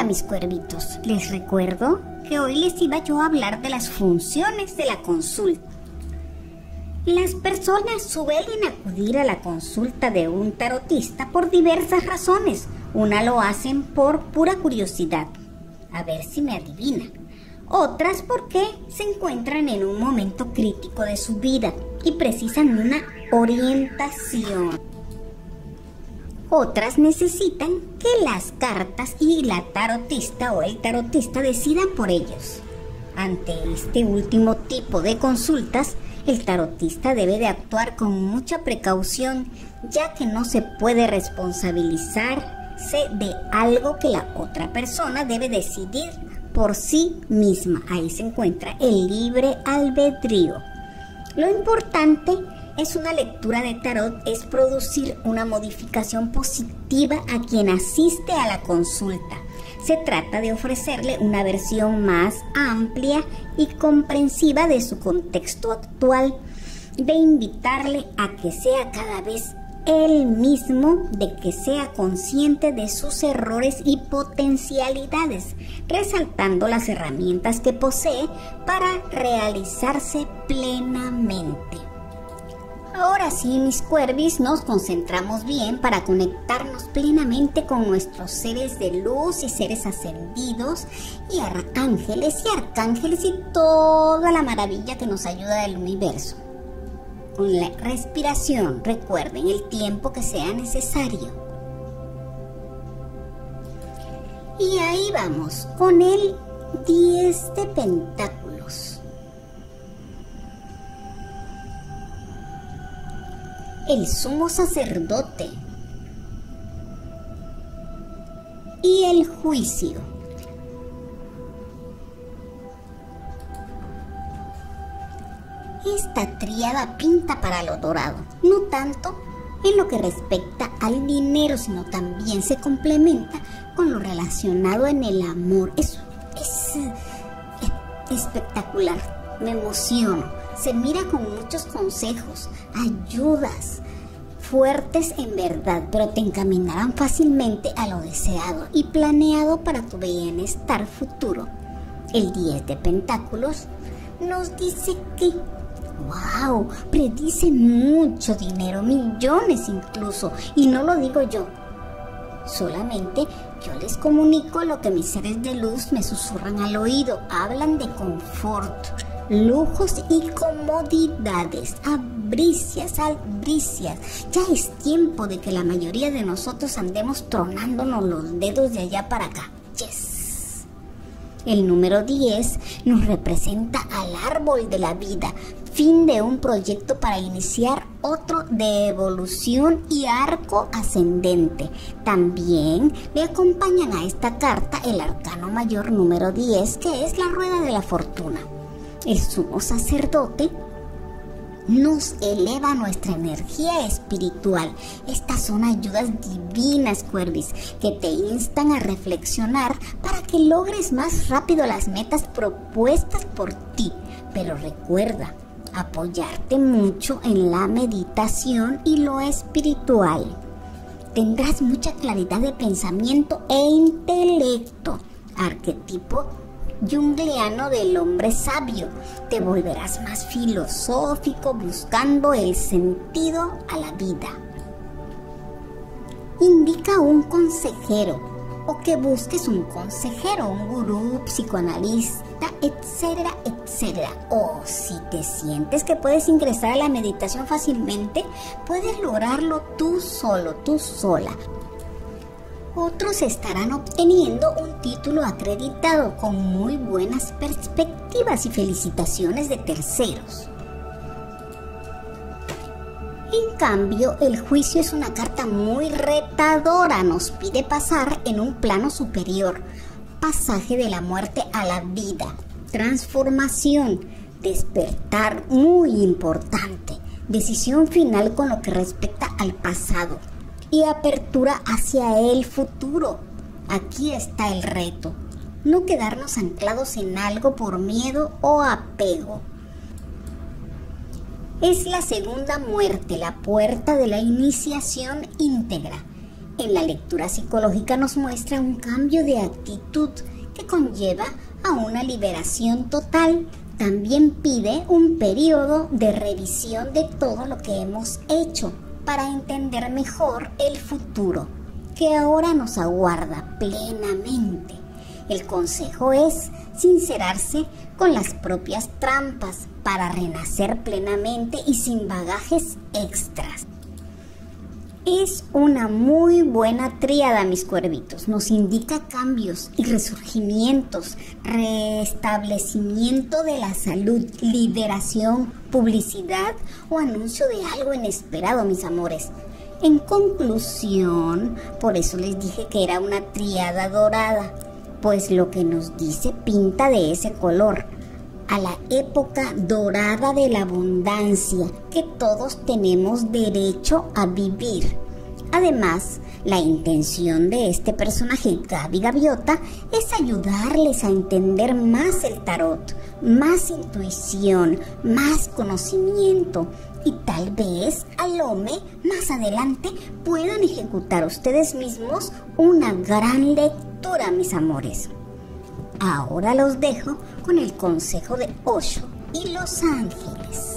Hola mis cuervitos, les recuerdo que hoy les iba yo a hablar de las funciones de la consulta. Las personas suelen acudir a la consulta de un tarotista por diversas razones. Una lo hacen por pura curiosidad, a ver si me adivina. Otras porque se encuentran en un momento crítico de su vida y precisan una orientación. Otras necesitan que las cartas y la tarotista o el tarotista decidan por ellos. Ante este último tipo de consultas, el tarotista debe de actuar con mucha precaución, ya que no se puede responsabilizarse de algo que la otra persona debe decidir por sí misma. Ahí se encuentra el libre albedrío. Lo importante es una lectura de tarot, es producir una modificación positiva a quien asiste a la consulta. Se trata de ofrecerle una versión más amplia y comprensiva de su contexto actual, de invitarle a que sea cada vez él mismo, de que sea consciente de sus errores y potencialidades, resaltando las herramientas que posee para realizarse plenamente. Ahora sí, mis cuervis, nos concentramos bien para conectarnos plenamente con nuestros seres de luz y seres ascendidos y ángeles y arcángeles y toda la maravilla que nos ayuda del universo. Con la respiración, recuerden el tiempo que sea necesario. Y ahí vamos con el 10 de pentáculos. El sumo sacerdote y el juicio. Esta tríada pinta para lo dorado, no tanto en lo que respecta al dinero, sino también se complementa con lo relacionado en el amor. Es espectacular, me emociono. Se mira con muchos consejos, ayudas fuertes en verdad, pero te encaminarán fácilmente a lo deseado y planeado para tu bienestar futuro. El 10 de pentáculos nos dice que, wow, predice mucho dinero, millones incluso, y no lo digo yo. Solamente yo les comunico lo que mis seres de luz me susurran al oído, hablan de confort, lujos y comodidades, albricias, albricias. Ya es tiempo de que la mayoría de nosotros andemos tronándonos los dedos de allá para acá. Yes. El número 10 nos representa al árbol de la vida, fin de un proyecto para iniciar otro de evolución y arco ascendente. También le acompañan a esta carta el arcano mayor número 10, que es la rueda de la fortuna. El sumo sacerdote nos eleva nuestra energía espiritual. Estas son ayudas divinas, cuervis, que te instan a reflexionar para que logres más rápido las metas propuestas por ti. Pero recuerda apoyarte mucho en la meditación y lo espiritual. Tendrás mucha claridad de pensamiento e intelecto. Arquetipo jungliano del hombre sabio, te volverás más filosófico buscando el sentido a la vida. Indica un consejero o que busques un consejero, un gurú, psicoanalista, etcétera, etcétera. O si te sientes que puedes ingresar a la meditación fácilmente, puedes lograrlo tú solo, tú sola. Otros estarán obteniendo un título acreditado con muy buenas perspectivas y felicitaciones de terceros. En cambio, el juicio es una carta muy retadora, nos pide pasar en un plano superior, pasaje de la muerte a la vida, transformación, despertar muy importante, decisión final con lo que respecta al pasado y apertura hacia el futuro. Aquí está el reto, no quedarnos anclados en algo por miedo o apego. Es la segunda muerte, la puerta de la iniciación íntegra. En la lectura psicológica nos muestra un cambio de actitud que conlleva a una liberación total. También pide un periodo de revisión de todo lo que hemos hecho para entender mejor el futuro que ahora nos aguarda plenamente. El consejo es sincerarse con las propias trampas para renacer plenamente y sin bagajes extras. Es una muy buena tríada, mis cuervitos. Nos indica cambios y resurgimientos, restablecimiento de la salud, liberación, publicidad o anuncio de algo inesperado, mis amores. En conclusión, por eso les dije que era una tríada dorada, pues lo que nos dice pinta de ese color, a la época dorada de la abundancia que todos tenemos derecho a vivir. Además, la intención de este personaje, Gaby Gaviota, es ayudarles a entender más el tarot, más intuición, más conocimiento y tal vez Alome más adelante puedan ejecutar ustedes mismos una gran lectura, mis amores. Ahora los dejo con el consejo de Osho y los ángeles.